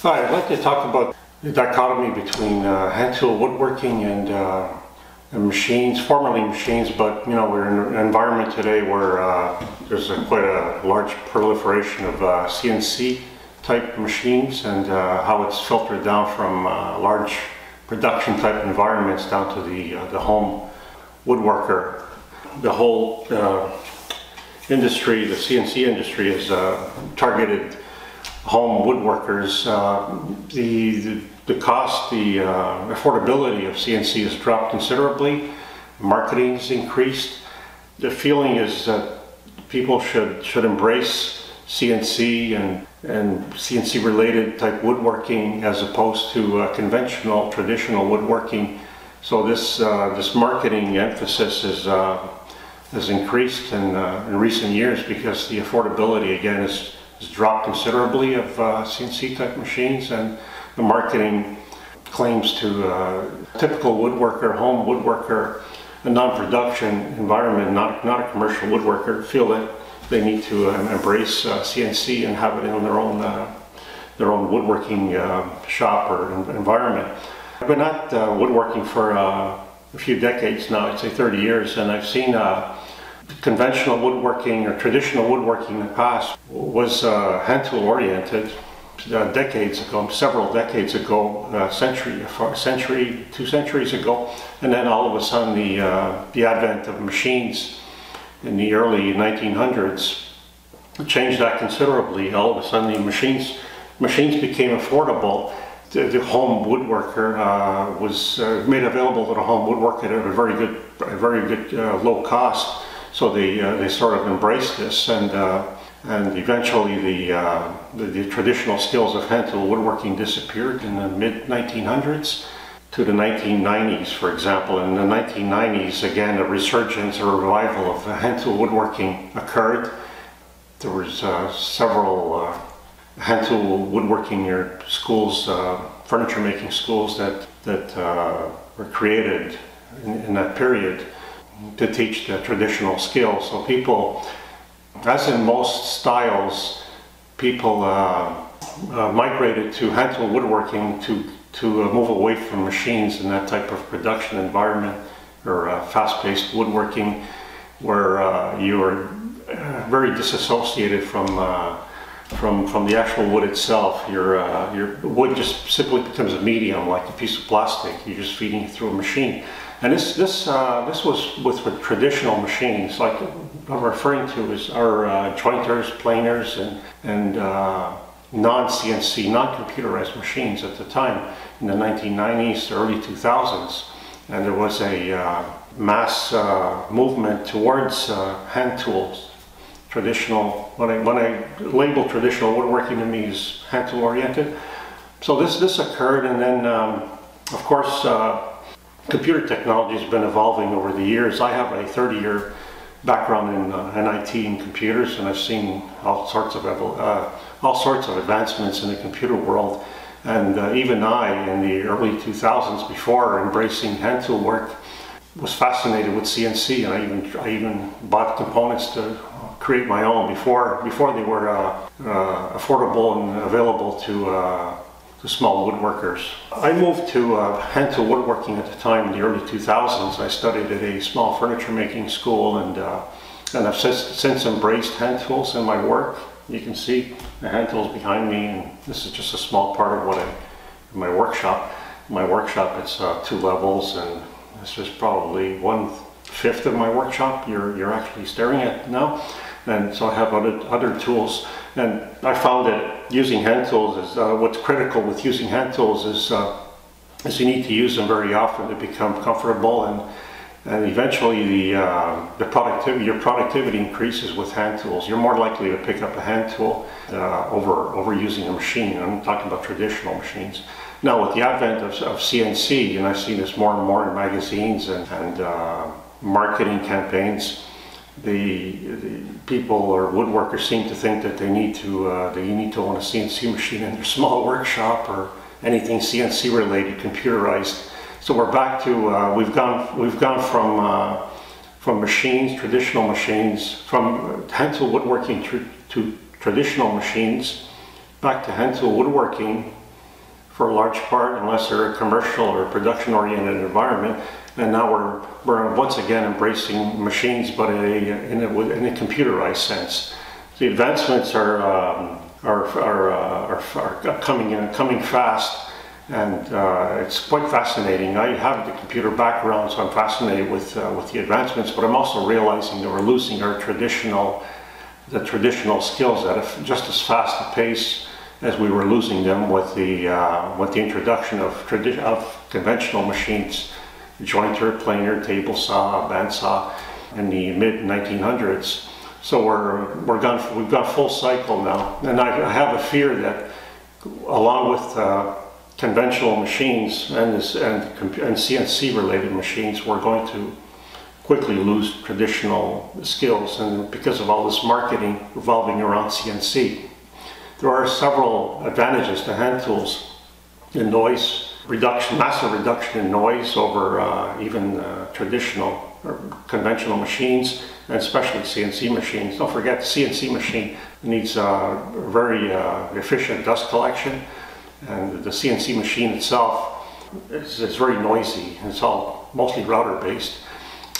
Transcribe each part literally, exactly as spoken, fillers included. So I'd like to talk about the dichotomy between uh, hand tool woodworking and, uh, and machines, formerly machines, but you know, we're in an environment today where uh, there's a, quite a large proliferation of uh, C N C type machines, and uh, how it's filtered down from uh, large production type environments down to the, uh, the home woodworker. The whole uh, industry, the C N C industry, is uh, targeted home woodworkers. Uh, the, the the cost, the uh, affordability of C N C has dropped considerably. Marketing's increased. The feeling is that people should should embrace C N C and and C N C related type woodworking as opposed to uh, conventional, traditional woodworking. So this uh, this marketing emphasis is uh, has increased in uh, in recent years because the affordability again is. Has dropped considerably of uh, C N C type machines, and the marketing claims to uh, typical woodworker, home woodworker, a non-production environment, not, not a commercial woodworker, feel that they need to um, embrace uh, C N C and have it in their own uh, their own woodworking uh, shop or environment. I've been at uh, woodworking for uh, a few decades now, I'd say thirty years, and I've seen uh, conventional woodworking or traditional woodworking in the past was uh, hand tool oriented uh, decades ago, several decades ago, uh, century, century, two centuries ago, and then all of a sudden the uh, the advent of machines in the early nineteen hundreds changed that considerably. All of a sudden, the machines machines became affordable. The, the home woodworker uh, was uh, made available to the home woodworker at a very good, a very good uh, low cost. So they uh, they sort of embraced this, and uh, and eventually the, uh, the the traditional skills of hand tool woodworking disappeared in the mid nineteen hundreds to the nineteen nineties, for example. In the nineteen nineties, again, a resurgence or revival of hand tool woodworking occurred. There was uh, several uh, hand tool woodworking schools, uh, furniture making schools that that uh, were created in, in that period to teach the traditional skills. So people, as in most styles, people uh, uh, migrated to hand tool woodworking to, to uh, move away from machines and that type of production environment, or uh, fast-paced woodworking, where uh, you are very disassociated from, uh, from, from the actual wood itself. Your, uh, your wood just simply becomes a medium, like a piece of plastic. You're just feeding it through a machine. And this this uh, this was with, with traditional machines, like what I'm referring to is our uh, jointers, planers, and and uh, non-C N C, non-computerized machines at the time in the nineteen nineties, early two thousands, and there was a uh, mass uh, movement towards uh, hand tools. Traditional, when I when I label traditional woodworking to me as hand tool oriented. So this this occurred, and then um, of course. Uh, Computer technology has been evolving over the years. I have a thirty year background in, uh, in I T and computers, and I've seen all sorts of uh, all sorts of advancements in the computer world. And uh, even I, in the early two thousands, before embracing hand tool work, was fascinated with C N C, and I even I even bought components to create my own before before they were uh, uh, affordable and available to. Uh, to small woodworkers. I moved to uh, hand tool woodworking at the time in the early two thousands. I studied at a small furniture making school, and uh, and I've since, since embraced hand tools in my work. You can see the hand tools behind me, and this is just a small part of what I, my workshop. In my workshop, it's uh, two levels, and this is probably one fifth of my workshop you're, you're actually staring at now. And so I have other, other tools, and I found that using hand tools is uh, what's critical with using hand tools is uh, is you need to use them very often to become comfortable, and and eventually the uh, the productivity your productivity increases with hand tools. You're more likely to pick up a hand tool uh, over over using a machine. I'm talking about traditional machines. Now with the advent of, of C N C, and I see this more and more in magazines and, and uh, marketing campaigns. The, the people or woodworkers seem to think that they need to uh, they need to own a C N C machine in their small workshop or anything C N C related, computerized. So we're back to uh, we've gone we've gone from uh, from machines, traditional machines, from hand tool woodworking to, to traditional machines, back to hand tool woodworking, for a large part, unless they're a commercial or production-oriented environment. And now we're, we're once again embracing machines, but in a, in a, in a computerized sense. The advancements are, um, are, are, uh, are, are coming in, coming fast. And uh, it's quite fascinating. I have the computer background, so I'm fascinated with uh, with the advancements. But I'm also realizing that we're losing our traditional, the traditional skills at a, just as fast a pace as we were losing them with the uh, with the introduction of tradition of conventional machines, jointer, planer, table saw, bandsaw, in the mid nineteen hundreds. So we're we're gone. We've got full cycle now, and I, I have a fear that along with uh, conventional machines and, and, and C N C-related machines, we're going to quickly lose traditional skills, and because of all this marketing revolving around C N C. There are several advantages to hand tools in noise reduction, massive reduction in noise over uh, even uh, traditional or conventional machines, and especially C N C machines. Don't forget, the C N C machine needs uh, very uh, efficient dust collection. And the C N C machine itself is, is very noisy. It's all mostly router based.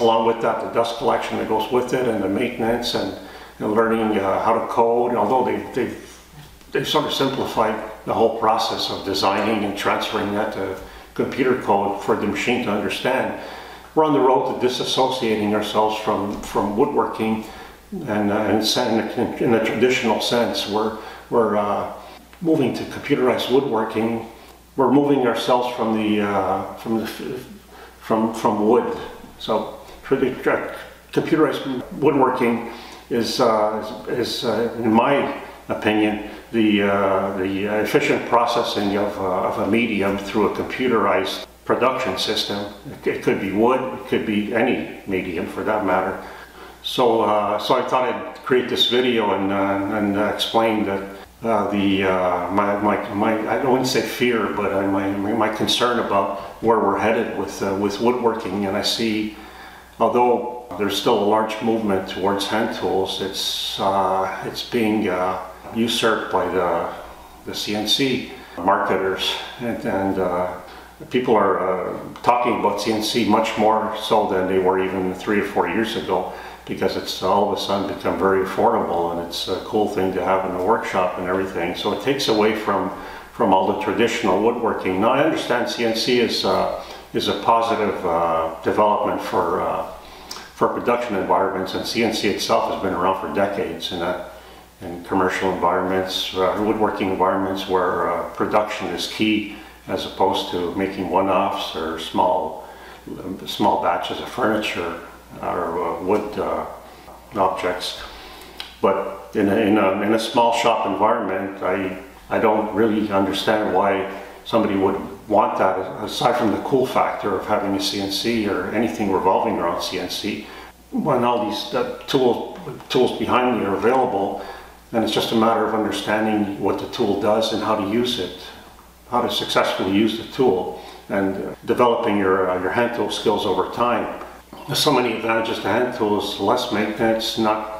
Along with that, the dust collection that goes with it, and the maintenance, and, and learning uh, how to code. Although they've, they've, they've sort of simplified the whole process of designing and transferring that to computer code for the machine to understand. We're on the road to disassociating ourselves from, from woodworking and, uh, and in a traditional sense. We're, we're uh, moving to computerized woodworking. We're moving ourselves from the uh, from the from from wood. So, computerized woodworking is uh, is uh, in my opinion the uh, the efficient processing of uh, of a medium through a computerized production system. It could be wood. It could be any medium for that matter. So, uh, so I thought I'd create this video and uh, and uh, explain that. Uh, the uh, my, my my I wouldn't say fear, but uh, my my concern about where we're headed with uh, with woodworking, and I see, although there's still a large movement towards hand tools, it's uh, it's being uh, usurped by the the C N C marketers, and, and uh, people are uh, talking about C N C much more so than they were even three or four years ago, because it's all of a sudden become very affordable, and it's a cool thing to have in the workshop and everything. So it takes away from from all the traditional woodworking. Now I understand C N C is uh, is a positive uh, development for uh, for production environments, and C N C itself has been around for decades in a, in commercial environments, uh, woodworking environments where uh, production is key, as opposed to making one-offs or small small batches of furniture or uh, wood uh, objects. But in a, in, a, in a small shop environment, I, I don't really understand why somebody would want that, aside from the cool factor of having a C N C or anything revolving around C N C, when all these uh, tools, tools behind me are available, and it's just a matter of understanding what the tool does and how to use it, how to successfully use the tool, and uh, developing your, uh, your hand tool skills over time. There's so many advantages to hand tools, less maintenance, not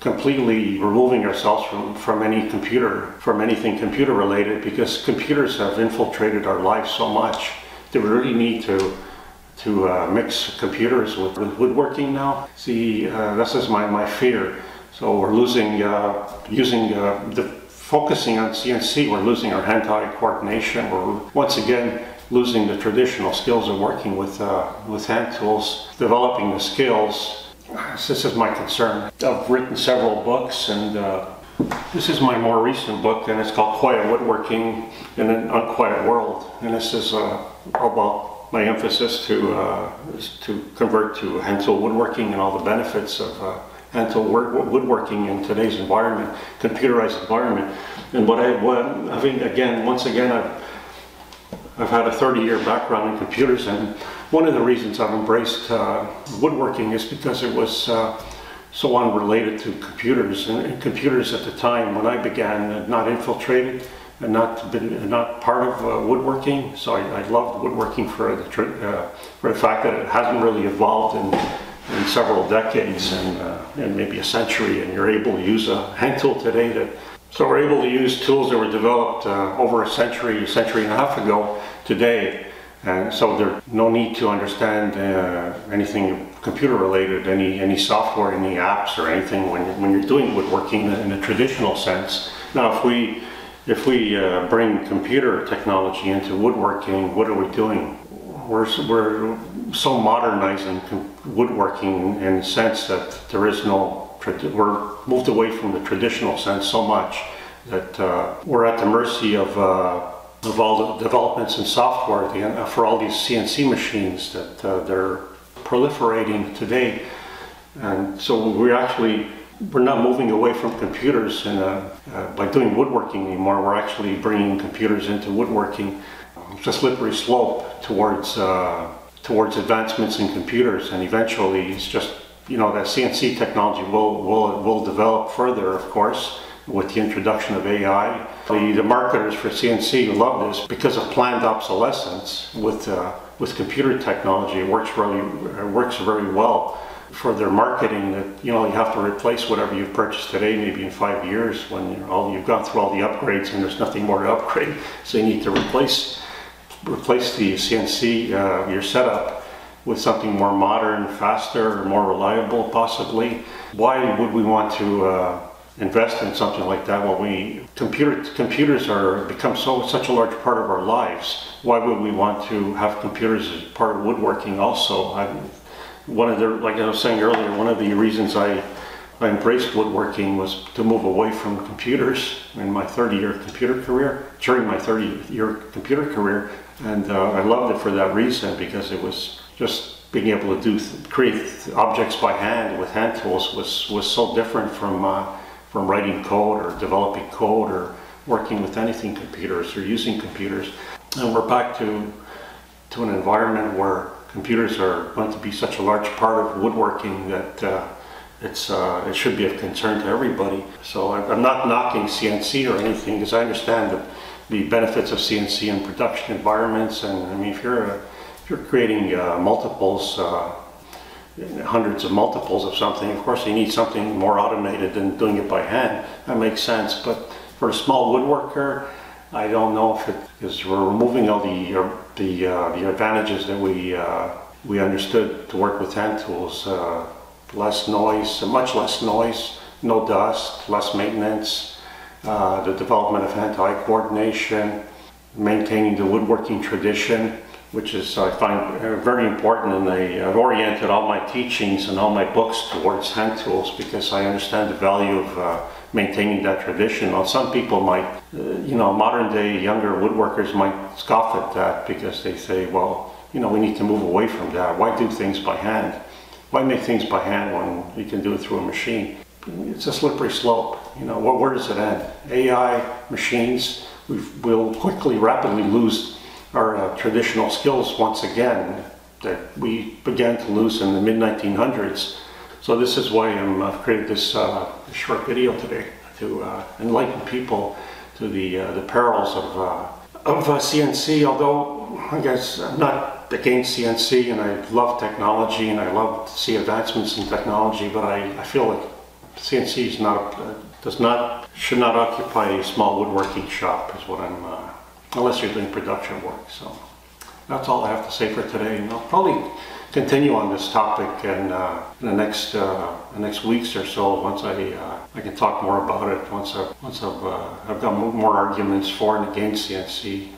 completely removing ourselves from, from any computer, from anything computer related, because computers have infiltrated our lives so much that we really need to to uh, mix computers with, with woodworking now. See, uh, this is my, my fear. So we're losing, uh, using uh, the focusing on C N C, we're losing our hand-eye coordination. We're once again losing the traditional skills of working with uh, with hand tools, developing the skills. This is my concern. I've written several books, and uh, this is my more recent book, and it's called Quiet Woodworking in an Unquiet World. And this is uh, about my emphasis to uh, to convert to hand tool woodworking and all the benefits of uh, hand tool woodworking in today's environment, computerized environment. And what I what I think again, once again, I've I've had a thirty year background in computers, and one of the reasons I've embraced uh, woodworking is because it was uh, so unrelated to computers, and, and computers at the time when I began had not infiltrated and not been not part of uh, woodworking. So I, I loved woodworking for the uh, for the fact that it hasn't really evolved in, in several decades and, uh, and maybe a century, and you're able to use a hand tool today that So we're able to use tools that were developed uh, over a century, a century and a half ago today. And so there's no need to understand uh, anything computer related, any, any software, any apps or anything when, when you're doing woodworking in a, in a traditional sense. Now if we, if we uh, bring computer technology into woodworking, what are we doing? We're, we're so modernizing woodworking in the sense that there is no, we're moved away from the traditional sense so much that uh, we're at the mercy of uh, of all the developments in software the, for all these C N C machines that uh, they're proliferating today. And so we're actually, we're not moving away from computers in a, uh, by doing woodworking anymore. We're actually bringing computers into woodworking. It's a slippery slope towards, uh, towards advancements in computers, and eventually it's just, you know, that C N C technology will, will, will develop further, of course, with the introduction of A I. The, the marketers for C N C love this because of planned obsolescence. With, uh, with computer technology, it works, really, it works very well for their marketing that, you know, you have to replace whatever you've purchased today maybe in five years when you're all, you've gone through all the upgrades and there's nothing more to upgrade. So you need to replace, replace the C N C, uh, your setup, with something more modern, faster, more reliable possibly. Why would we want to uh, invest in something like that when we, computer, computers are become so such a large part of our lives? Why would we want to have computers as part of woodworking also? I, one of the, like I was saying earlier, one of the reasons I, I embraced woodworking was to move away from computers in my thirty-year computer career, during my thirty-year computer career, and uh, I loved it for that reason, because it was just being able to do create objects by hand with hand tools was was so different from uh, from writing code or developing code or working with anything computers or using computers. And we're back to to an environment where computers are going to be such a large part of woodworking that uh, it's uh, it should be of concern to everybody. So I'm not knocking C N C or anything, because I understand the, the benefits of C N C in production environments. And I mean, if you're a you're creating uh, multiples, uh, hundreds of multiples of something, of course you need something more automated than doing it by hand. That makes sense, but for a small woodworker, I don't know if it, because we're removing all the uh, the, uh, the advantages that we uh, we understood to work with hand tools. Uh, less noise, much less noise, no dust, less maintenance, uh, the development of hand-eye coordination, maintaining the woodworking tradition, which is, I find, very important, and I've oriented all my teachings and all my books towards hand tools because I understand the value of uh, maintaining that tradition. Now, some people might, uh, you know, modern day younger woodworkers might scoff at that because they say, well, you know, we need to move away from that. Why do things by hand? Why make things by hand when we can do it through a machine? It's a slippery slope. You know, where does it end? A I, machines, we've, we'll quickly, rapidly lose our uh, traditional skills once again that we began to lose in the mid nineteen hundreds. So this is why I'm, I've created this uh, short video today to uh, enlighten people to the uh, the perils of uh, of uh, C N C. Although I guess I'm not against C N C, and I love technology and I love to see advancements in technology, but I, I feel like C N C is not uh, does not should not occupy a small woodworking shop is what I'm. Uh, unless you're doing production work. So that's all I have to say for today, and I'll probably continue on this topic in, uh, in the next uh, the next weeks or so, once I uh, I can talk more about it, once I've, once I've, uh, I've got more arguments for and against C N C.